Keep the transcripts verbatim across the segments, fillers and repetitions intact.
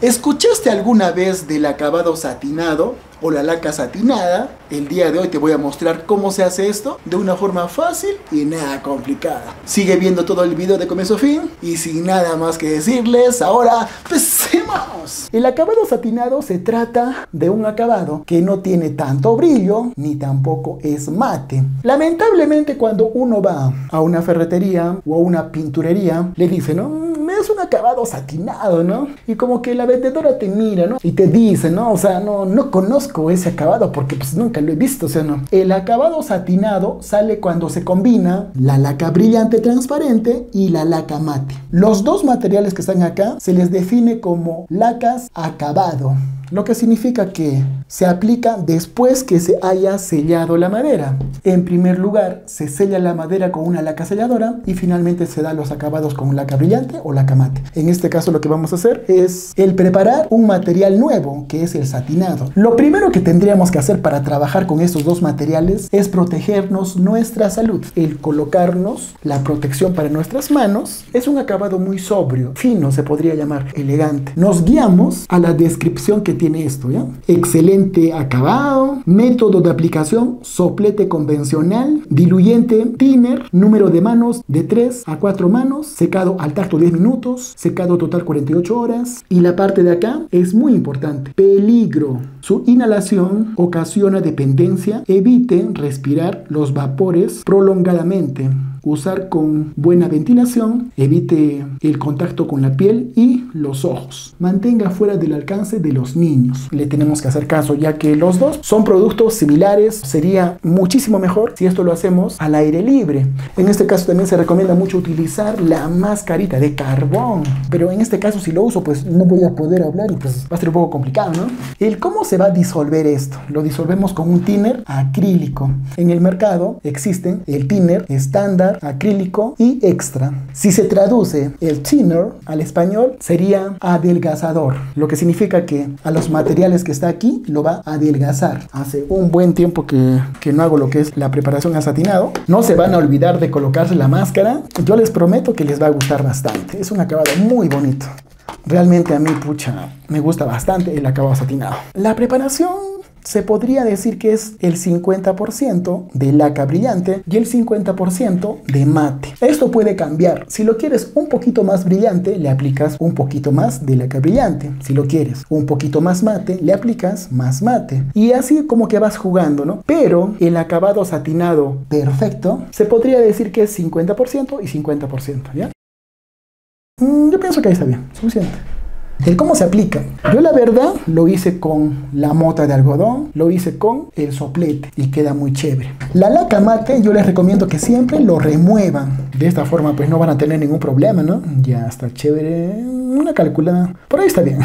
¿Escuchaste alguna vez del acabado satinado o la laca satinada? El día de hoy te voy a mostrar cómo se hace esto de una forma fácil y nada complicada. Sigue viendo todo el video de comienzo a fin y sin nada más que decirles, ahora empecemos. El acabado satinado se trata de un acabado que no tiene tanto brillo ni tampoco es mate. Lamentablemente cuando uno va a una ferretería o a una pinturería le dicen, no, es un acabado satinado, ¿no? Y como que la vendedora te mira, ¿no? Y te dice, ¿no? O sea, no, no conozco ese acabado porque pues nunca lo he visto, o sea, no. El acabado satinado sale cuando se combina la laca brillante transparente y la laca mate. Los dos materiales que están acá se les define como lacas acabado, lo que significa que se aplica después que se haya sellado la madera. En primer lugar, se sella la madera con una laca selladora y finalmente se dan los acabados con laca brillante o laca mate. En este caso lo que vamos a hacer es el preparar un material nuevo, que es el satinado. Lo primero que tendríamos que hacer para trabajar con estos dos materiales es protegernos nuestra salud. El colocarnos la protección para nuestras manos es un acabado muy sobrio, fino se podría llamar, elegante. Nos guiamos a la descripción que tiene esto, ¿ya? Excelente acabado, método de aplicación, soplete convencional, diluyente, thinner, número de manos de tres a cuatro manos, secado al tacto diez minutos, secado total cuarenta y ocho horas. Y la parte de acá es muy importante, peligro, su inhalación ocasiona dependencia, evite respirar los vapores prolongadamente, usar con buena ventilación, evite el contacto con la piel y los ojos, mantenga fuera del alcance de los niños. Le tenemos que hacer caso ya que los dos son productos similares. Sería muchísimo mejor si esto lo hacemos al aire libre. En este caso también se recomienda mucho utilizar la mascarita de carbón, pero en este caso si lo uso pues no voy a poder hablar y pues va a ser un poco complicado, ¿no? El cómo se va a disolver esto, lo disolvemos con un thinner acrílico. En el mercado existen el thinner estándar, acrílico y extra. Si se traduce el thinner al español sería adelgazador, lo que significa que a los materiales que está aquí lo va a adelgazar. Hace un buen tiempo que, que no hago lo que es la preparación a satinado. No se van a olvidar de colocarse la máscara, yo les prometo que les va a gustar bastante. Es un acabado muy bonito, realmente a mí, pucha, me gusta bastante el acabado satinado. La preparación se podría decir que es el cincuenta por ciento de laca brillante y el cincuenta por ciento de mate. Esto puede cambiar. Si lo quieres un poquito más brillante, le aplicas un poquito más de laca brillante. Si lo quieres un poquito más mate, le aplicas más mate. Y así como que vas jugando, ¿no? Pero el acabado satinado perfecto se podría decir que es cincuenta por ciento y cincuenta por ciento, ¿ya? Mm, yo pienso que ahí está bien, suficiente. El cómo se aplica, yo la verdad lo hice con la mota de algodón, lo hice con el soplete y queda muy chévere. La laca mate yo les recomiendo que siempre lo remuevan, de esta forma pues no van a tener ningún problema, ¿no? Ya está chévere, una calculada, por ahí está bien.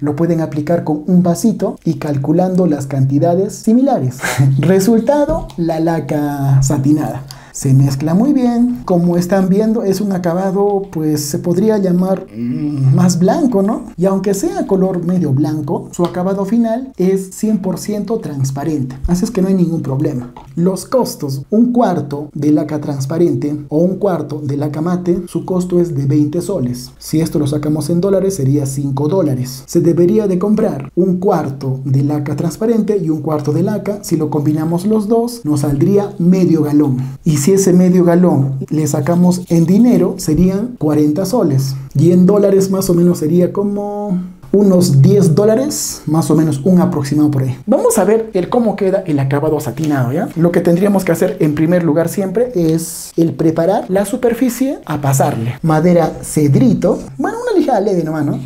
Lo pueden aplicar con un vasito y calculando las cantidades similares. Resultado, la laca satinada. Se mezcla muy bien, como están viendo es un acabado pues se podría llamar mmm, más blanco, ¿no? Y aunque sea color medio blanco, su acabado final es cien por ciento transparente, así es que no hay ningún problema. Los costos, un cuarto de laca transparente o un cuarto de laca mate, su costo es de veinte soles. Si esto lo sacamos en dólares sería cinco dólares. Se debería de comprar un cuarto de laca transparente y un cuarto de laca, si lo combinamos los dos nos saldría medio galón. Y si Si ese medio galón le sacamos en dinero serían cuarenta soles y en dólares más o menos sería como unos diez dólares, más o menos, un aproximado por ahí. Vamos a ver el cómo queda el acabado satinado, ¿ya? Lo que tendríamos que hacer en primer lugar siempre es el preparar la superficie a pasarle madera cedrito, bueno, una lijada leve nomás, ¿no?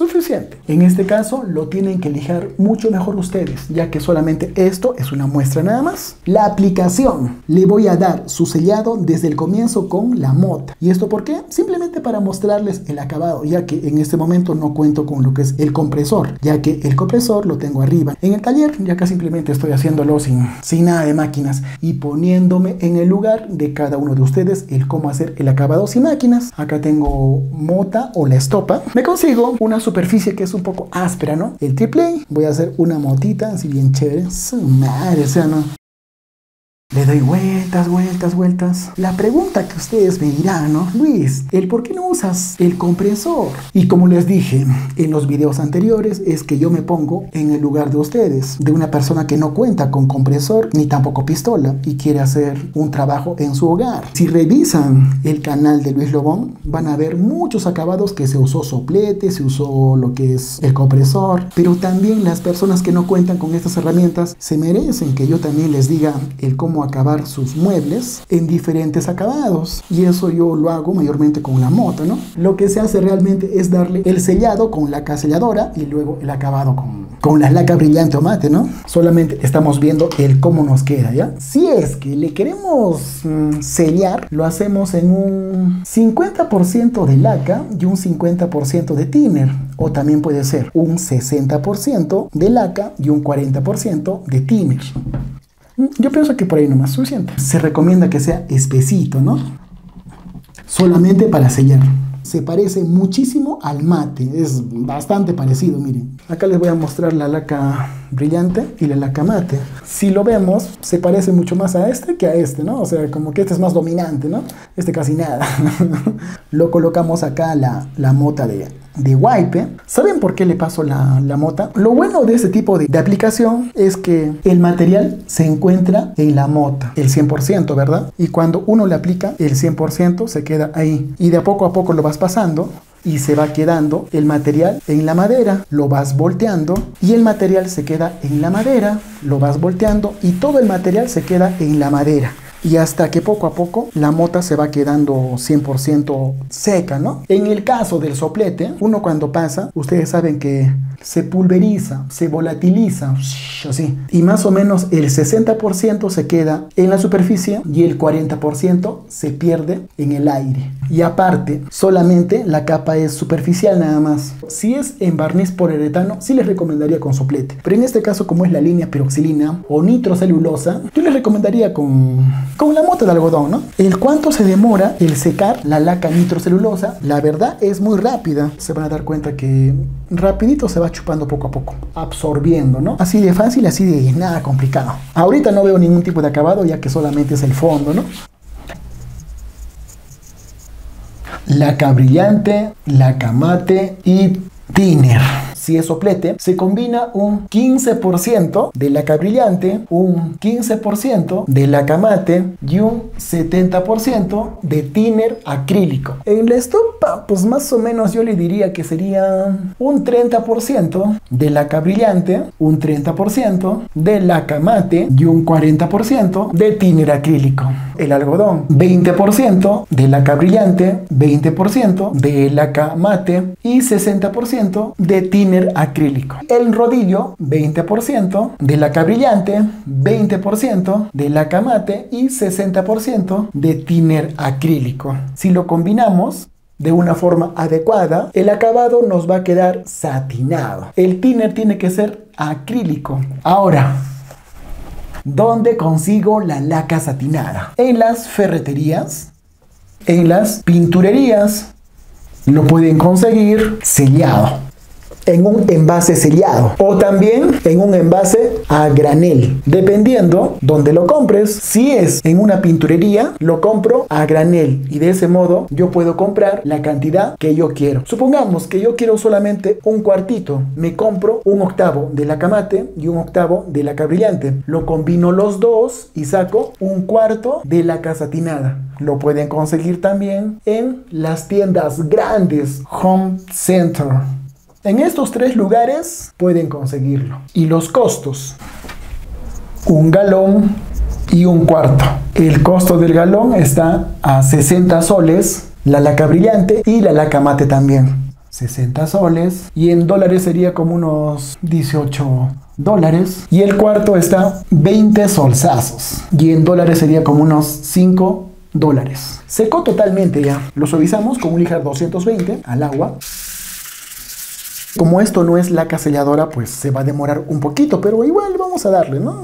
Suficiente. En este caso lo tienen que lijar mucho mejor ustedes, ya que solamente esto es una muestra nada más. La aplicación, le voy a dar su sellado desde el comienzo con la mota. ¿Y esto por qué? Simplemente para mostrarles el acabado, ya que en este momento no cuento con lo que es el compresor, ya que el compresor lo tengo arriba en el taller, y acá simplemente estoy haciéndolo sin, sin nada de máquinas y poniéndome en el lugar de cada uno de ustedes el cómo hacer el acabado sin máquinas. Acá tengo mota o la estopa, me consigo una superficie superficie que es un poco áspera, ¿no? El triple voy a hacer una motita así bien chévere, su madre, o sea, no. Le doy vueltas, vueltas, vueltas. La pregunta que ustedes me dirán, ¿no? Luis, ¿el por qué no usas el comprensor? Y como les dije en los videos anteriores, es que yo me pongo en el lugar de ustedes, de una persona que no cuenta con compresor ni tampoco pistola y quiere hacer un trabajo en su hogar. Si revisan el canal de Luis Lovón, van a ver muchos acabados que se usó soplete, se usó lo que es el compresor, pero también las personas que no cuentan con estas herramientas se merecen que yo también les diga el cómo acabar sus muebles en diferentes acabados, y eso yo lo hago mayormente con la moto, ¿no? Lo que se hace realmente es darle el sellado con laca selladora y luego el acabado con, con la laca brillante o mate, ¿no? Solamente estamos viendo el cómo nos queda, ¿ya? Si es que le queremos mmm, sellar, lo hacemos en un cincuenta por ciento de laca y un cincuenta por ciento de thinner, o también puede ser un sesenta por ciento de laca y un cuarenta por ciento de thinner. Yo pienso que por ahí nomás suficiente. Se recomienda que sea espesito, ¿no? Solamente para sellar. Se parece muchísimo al mate, es bastante parecido, miren. Acá les voy a mostrar la laca brillante y la laca mate. Si lo vemos, se parece mucho más a este que a este, ¿no? O sea, como que este es más dominante, ¿no? Este casi nada. Lo colocamos acá la, la mota de, de wipe. ¿Saben por qué le paso la, la mota? Lo bueno de este tipo de, de aplicación es que el material se encuentra en la mota, el cien por ciento, ¿verdad? Y cuando uno le aplica el cien por ciento se queda ahí. Y de poco a poco lo va pasando y se va quedando el material en la madera, lo vas volteando y el material se queda en la madera, lo vas volteando y todo el material se queda en la madera, y hasta que poco a poco la mota se va quedando cien por ciento seca, ¿no? En el caso del soplete, uno cuando pasa, ustedes saben que se pulveriza, se volatiliza, así, y más o menos el sesenta por ciento se queda en la superficie y el cuarenta por ciento se pierde en el aire. Y aparte, solamente la capa es superficial nada más. Si es en barniz poliuretano, sí les recomendaría con soplete, pero en este caso, como es la línea piroxilina o nitrocelulosa, yo les recomendaría con... con la mota de algodón, ¿no? El cuánto se demora el secar la laca nitrocelulosa, la verdad es muy rápida. Se van a dar cuenta que rapidito se va chupando poco a poco, absorbiendo, ¿no? Así de fácil, así de nada complicado. Ahorita no veo ningún tipo de acabado, ya que solamente es el fondo, ¿no? Laca brillante, laca mate y thinner. Si es soplete, se combina un quince por ciento de laca brillante, un quince por ciento de laca mate y un setenta por ciento de thinner acrílico. En la estupa, pues más o menos yo le diría que sería un treinta por ciento de laca brillante, un treinta por ciento de laca mate y un cuarenta por ciento de thinner acrílico. El algodón, veinte por ciento de laca brillante, veinte por ciento de laca mate y sesenta por ciento de thinner acrílico. El rodillo, veinte por ciento de laca brillante, veinte por ciento de laca mate y sesenta por ciento de thinner acrílico. Si lo combinamos de una forma adecuada, el acabado nos va a quedar satinado. El thinner tiene que ser acrílico. Ahora, ¿dónde consigo la laca satinada? En las ferreterías, en las pinturerías, lo pueden conseguir sellado, en un envase sellado, o también en un envase a granel, dependiendo donde lo compres. Si es en una pinturería, lo compro a granel y de ese modo yo puedo comprar la cantidad que yo quiero. Supongamos que yo quiero solamente un cuartito, me compro un octavo de laca mate y un octavo de laca brillante, lo combino los dos y saco un cuarto de laca satinada. Lo pueden conseguir también en las tiendas grandes, Home Center. En estos tres lugares pueden conseguirlo. Y los costos: un galón y un cuarto. El costo del galón está a sesenta soles, la laca brillante y la laca mate también. sesenta soles, y en dólares sería como unos dieciocho dólares. Y el cuarto está veinte solsazos, y en dólares sería como unos cinco dólares. Secó totalmente ya. Lo suavizamos con un lijar doscientos veinte al agua. Como esto no es laca selladora, pues se va a demorar un poquito, pero igual vamos a darle, ¿no?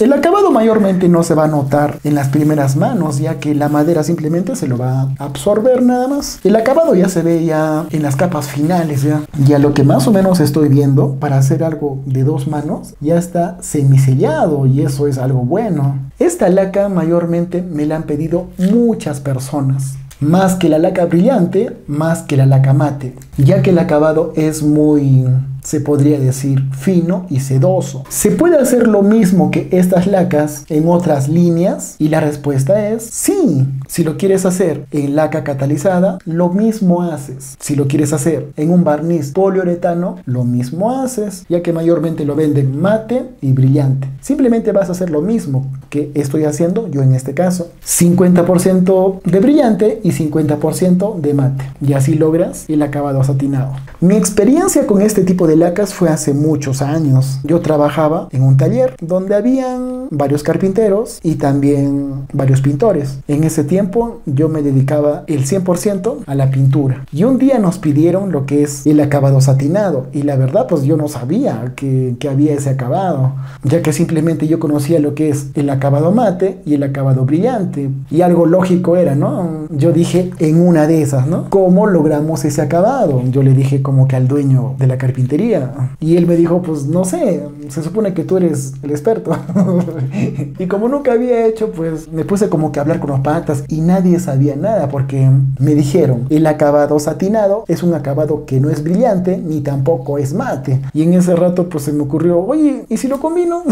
El acabado mayormente no se va a notar en las primeras manos, ya que la madera simplemente se lo va a absorber nada más. El acabado ya se ve ya en las capas finales ya. Y a lo que más o menos estoy viendo, para hacer algo de dos manos, ya está semisellado y eso es algo bueno. Esta laca mayormente me la han pedido muchas personas. Más que la laca brillante, más que la laca mate, ya que el acabado es muy, se podría decir, fino y sedoso. ¿Se puede hacer lo mismo que estas lacas en otras líneas? Y la respuesta es sí. Si lo quieres hacer en laca catalizada, lo mismo haces. Si lo quieres hacer en un barniz poliuretano, lo mismo haces, ya que mayormente lo venden mate y brillante. Simplemente vas a hacer lo mismo que estoy haciendo yo en este caso. cincuenta por ciento de brillante y cincuenta por ciento de mate. Y así logras el acabado satinado. Mi experiencia con este tipo de de lacas fue hace muchos años. Yo trabajaba en un taller donde habían varios carpinteros y también varios pintores. En ese tiempo yo me dedicaba el cien por ciento a la pintura y un día nos pidieron lo que es el acabado satinado y la verdad pues yo no sabía que, que había ese acabado, ya que simplemente yo conocía lo que es el acabado mate y el acabado brillante y algo lógico era, ¿no? Yo dije en una de esas, ¿no? ¿Cómo logramos ese acabado? Yo le dije como que al dueño de la carpintería. Y él me dijo, pues no sé, se supone que tú eres el experto. Y como nunca había hecho, pues me puse como que a hablar con los patas y nadie sabía nada porque me dijeron, el acabado satinado es un acabado que no es brillante ni tampoco es mate. Y en ese rato pues se me ocurrió, oye, ¿y si lo combino?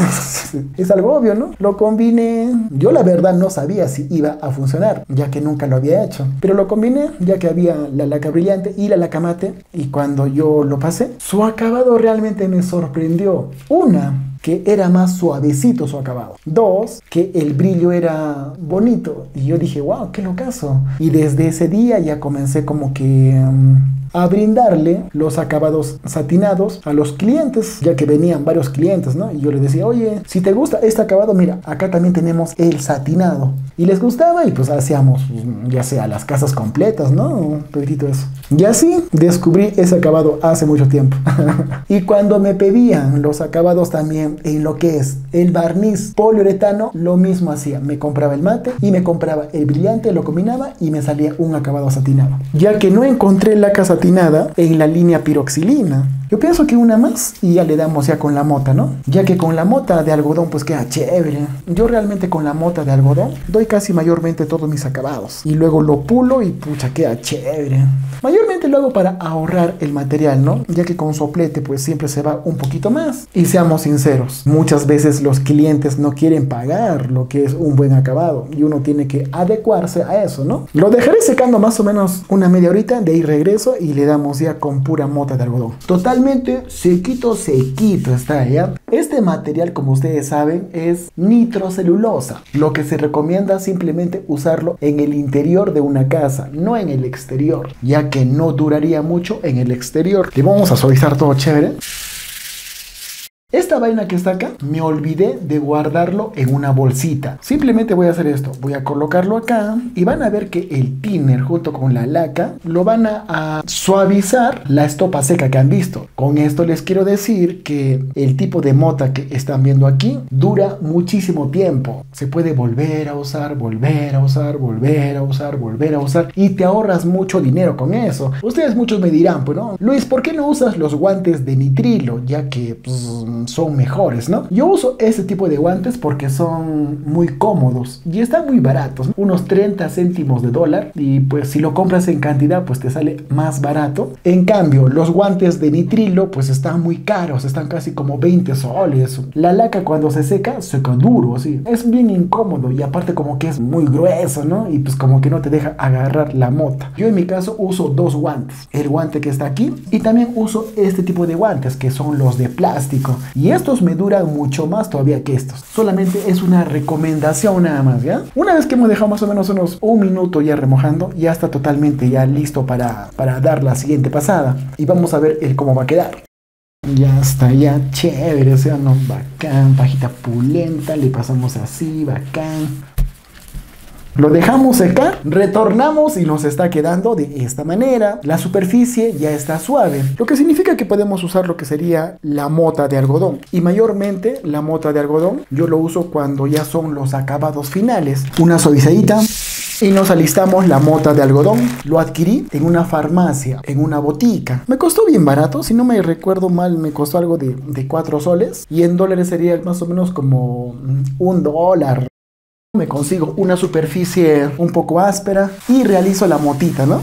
Es algo obvio, ¿no? Lo combiné. Yo la verdad no sabía si iba a funcionar, ya que nunca lo había hecho. Pero lo combiné, ya que había la laca brillante y la laca mate. Y cuando yo lo pasé, su acabado acabado realmente me sorprendió. Una, que era más suavecito su acabado. Dos, que el brillo era bonito. Y yo dije, wow, qué locazo. Y desde ese día ya comencé como que um, a brindarle los acabados satinados a los clientes, ya que venían varios clientes, ¿no? Y yo les decía, oye, si te gusta este acabado, mira, acá también tenemos el satinado. Y les gustaba y pues hacíamos, ya sea las casas completas, ¿no? Un poquitito eso. Y así descubrí ese acabado hace mucho tiempo. Y cuando me pedían los acabados también en lo que es el barniz poliuretano, lo mismo hacía, me compraba el mate y me compraba el brillante, lo combinaba y me salía un acabado satinado, ya que no encontré laca satinada en la línea piroxilina. Yo pienso que una más y ya le damos ya con la mota, ¿no? Ya que con la mota de algodón pues queda chévere. Yo realmente con la mota de algodón doy casi mayormente todos mis acabados y luego lo pulo y pucha, queda chévere. Mayormente lo hago para ahorrar el material, ¿no? Ya que con soplete pues siempre se va un poquito más. Y seamos sinceros, muchas veces los clientes no quieren pagar lo que es un buen acabado y uno tiene que adecuarse a eso, ¿no? Lo dejaré secando más o menos una media horita, de ahí regreso y le damos ya con pura mota de algodón. Total, sequito sequito está ya. Este material, como ustedes saben, es nitrocelulosa, lo que se recomienda simplemente usarlo en el interior de una casa, no en el exterior, ya que no duraría mucho en el exterior. Le vamos a suavizar todo chévere. Esta vaina que está acá, me olvidé de guardarlo en una bolsita. Simplemente voy a hacer esto, voy a colocarlo acá y van a ver que el thinner junto con la laca lo van a, a suavizar la estopa seca que han visto. Con esto les quiero decir que el tipo de mota que están viendo aquí dura muchísimo tiempo. Se puede volver a usar, volver a usar, volver a usar, volver a usar y te ahorras mucho dinero con eso. Ustedes muchos me dirán, pues no, Luis, ¿por qué no usas los guantes de nitrilo? Ya que pues, son mejores, ¿no? Yo uso este tipo de guantes porque son muy cómodos y están muy baratos, ¿no? Unos treinta céntimos de dólar y pues si lo compras en cantidad pues te sale más barato. En cambio los guantes de nitrilo pues están muy caros, están casi como veinte soles. La laca cuando se seca, seca duro, sí. Es bien incómodo y aparte como que es muy grueso, ¿no? Y pues como que no te deja agarrar la mota. Yo en mi caso uso dos guantes, el guante que está aquí y también uso este tipo de guantes que son los de plástico. Y estos me duran mucho más todavía que estos. Solamente es una recomendación nada más, ¿ya? Una vez que hemos dejado más o menos unos un minuto ya remojando, ya está totalmente ya listo para, para dar la siguiente pasada. Y vamos a ver el cómo va a quedar. Ya está, ya chévere, o sea, no, bacán, pajita pulenta, le pasamos así, bacán. Lo dejamos acá, retornamos y nos está quedando de esta manera. La superficie ya está suave, lo que significa que podemos usar lo que sería la mota de algodón. Y mayormente la mota de algodón yo lo uso cuando ya son los acabados finales. Una suavizadita y nos alistamos la mota de algodón. Lo adquirí en una farmacia, en una botica. Me costó bien barato, si no me recuerdo mal me costó algo de, de cuatro soles. Y en dólares sería más o menos como un dólar. Me consigo una superficie un poco áspera y realizo la motita, ¿no?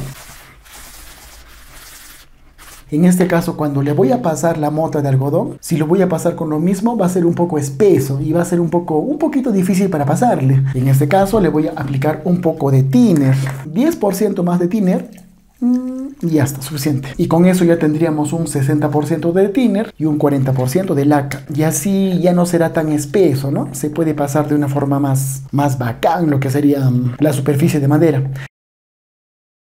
En este caso, cuando le voy a pasar la mota de algodón, si lo voy a pasar con lo mismo, va a ser un poco espeso y va a ser un poco, un poquito difícil para pasarle. En este caso, le voy a aplicar un poco de thinner, diez por ciento más de thinner. Y ya está, suficiente. Y con eso ya tendríamos un sesenta por ciento de thinner y un cuarenta por ciento de laca. Y así ya no será tan espeso, ¿no? Se puede pasar de una forma más, más bacán lo que sería la superficie de madera.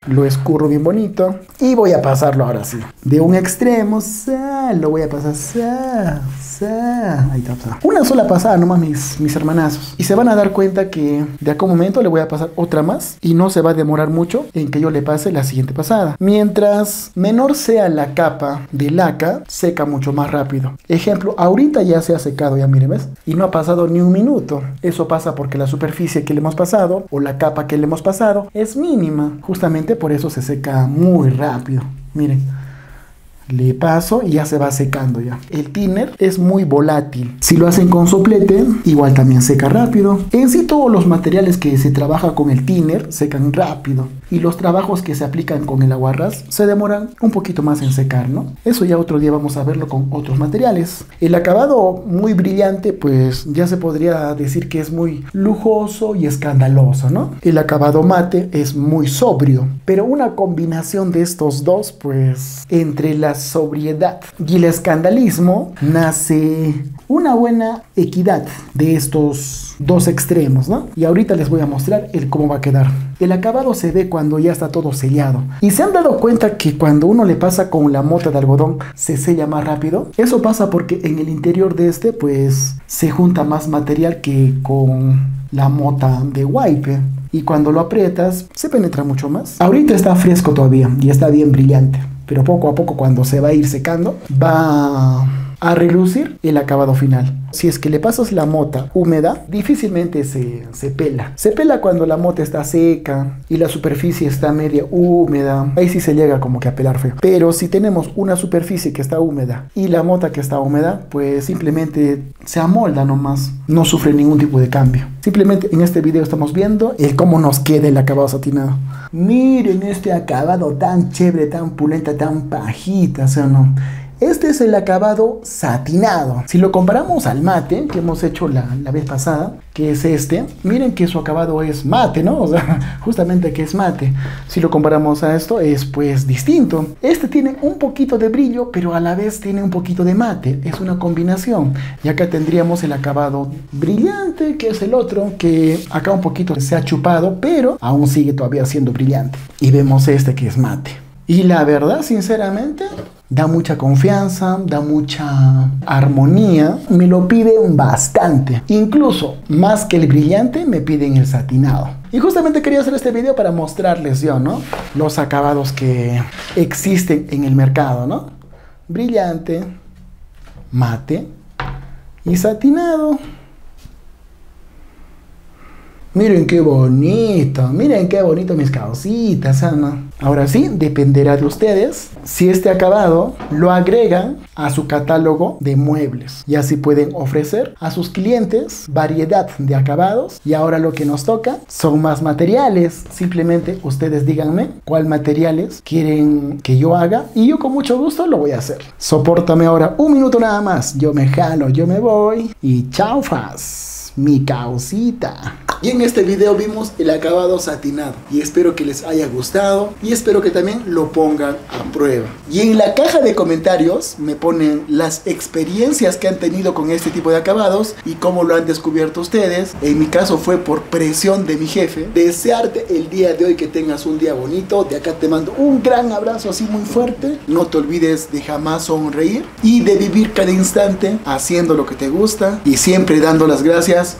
Lo escurro bien bonito y voy a pasarlo ahora sí. De un extremo, sa, lo voy a pasar, sa, sa. Ahí está, sa. Una sola pasada nomás, mis, mis hermanazos. Y se van a dar cuenta que de acá un momento le voy a pasar otra más y no se va a demorar mucho en que yo le pase la siguiente pasada. Mientras menor sea la capa de laca, seca mucho más rápido. Ejemplo, ahorita ya se ha secado, ya miren, ¿ves? Y no ha pasado ni un minuto. Eso pasa porque la superficie que le hemos pasado o la capa que le hemos pasado es mínima, justamente. Por eso se seca muy rápido. Miren, le paso y ya se va secando ya. El thinner es muy volátil. Si lo hacen con soplete, igual también seca rápido. En sí, todos los materiales que se trabaja con el thinner secan rápido. Y los trabajos que se aplican con el aguarrás se demoran un poquito más en secar, ¿no? Eso ya otro día vamos a verlo con otros materiales. El acabado muy brillante, pues ya se podría decir que es muy lujoso y escandaloso, ¿no? El acabado mate es muy sobrio. Pero una combinación de estos dos, pues entre la sobriedad y el escandalismo nace una buena equidad de estos dos extremos, ¿no? Y ahorita les voy a mostrar el cómo va a quedar. El acabado se ve cuando ya está todo sellado. ¿Y se han dado cuenta que cuando uno le pasa con la mota de algodón se sella más rápido? Eso pasa porque en el interior de este pues se junta más material que con la mota de wipe. Y cuando lo aprietas se penetra mucho más. Ahorita está fresco todavía y está bien brillante. Pero poco a poco, cuando se va a ir secando, va a relucir el acabado final. Si es que le pasas la mota húmeda, difícilmente se, se pela. Se pela cuando la mota está seca y la superficie está media húmeda. Ahí sí se llega como que a pelar feo. Pero si tenemos una superficie que está húmeda y la mota que está húmeda, pues simplemente se amolda nomás. No sufre ningún tipo de cambio. Simplemente en este video estamos viendo el cómo nos queda el acabado satinado. Miren este acabado tan chévere, tan pulenta, tan pajita, ¿sí o no? Este es el acabado satinado. Si lo comparamos al mate que hemos hecho la, la vez pasada, que es este, miren que su acabado es mate, ¿no? O sea, justamente que es mate. Si lo comparamos a esto, es pues distinto. Este tiene un poquito de brillo, pero a la vez tiene un poquito de mate. Es una combinación. Y acá tendríamos el acabado brillante, que es el otro, que acá un poquito se ha chupado, pero aún sigue todavía siendo brillante. Y vemos este que es mate. Y la verdad, sinceramente, da mucha confianza, da mucha armonía. Me lo piden bastante. Incluso más que el brillante me piden el satinado. Y justamente quería hacer este video para mostrarles yo, ¿no? Los acabados que existen en el mercado, ¿no? Brillante, mate y satinado. Miren qué bonito, miren qué bonito mis causitas, ¿no? Ahora sí, dependerá de ustedes si este acabado lo agregan a su catálogo de muebles. Y así pueden ofrecer a sus clientes variedad de acabados. Y ahora lo que nos toca son más materiales. Simplemente ustedes díganme cuál materiales quieren que yo haga y yo con mucho gusto lo voy a hacer. Sopórtame ahora un minuto nada más. Yo me jalo, yo me voy y chaufas, mi causita. Y en este video vimos el acabado satinado y espero que les haya gustado y espero que también lo pongan a prueba. Y en la caja de comentarios me ponen las experiencias que han tenido con este tipo de acabados y cómo lo han descubierto ustedes. En mi caso fue por presión de mi jefe. Desearte el día de hoy que tengas un día bonito. De acá te mando un gran abrazo así muy fuerte. No te olvides de jamás sonreír y de vivir cada instante haciendo lo que te gusta y siempre dando las gracias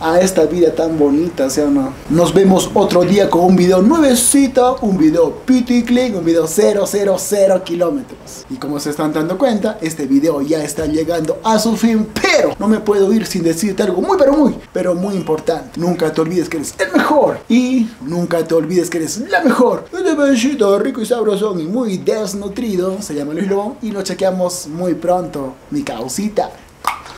a esta vida tan bonita, ¿sí o no? Nos vemos otro día con un video nuevecito, un video pity click, un video cero cero cero kilómetros. Y como se están dando cuenta, este video ya está llegando a su fin, pero no me puedo ir sin decirte algo muy pero muy, pero muy importante. Nunca te olvides que eres el mejor y nunca te olvides que eres la mejor. Este besito rico y sabrosón y muy desnutrido se llama Luis Lovón y lo chequeamos muy pronto, mi causita.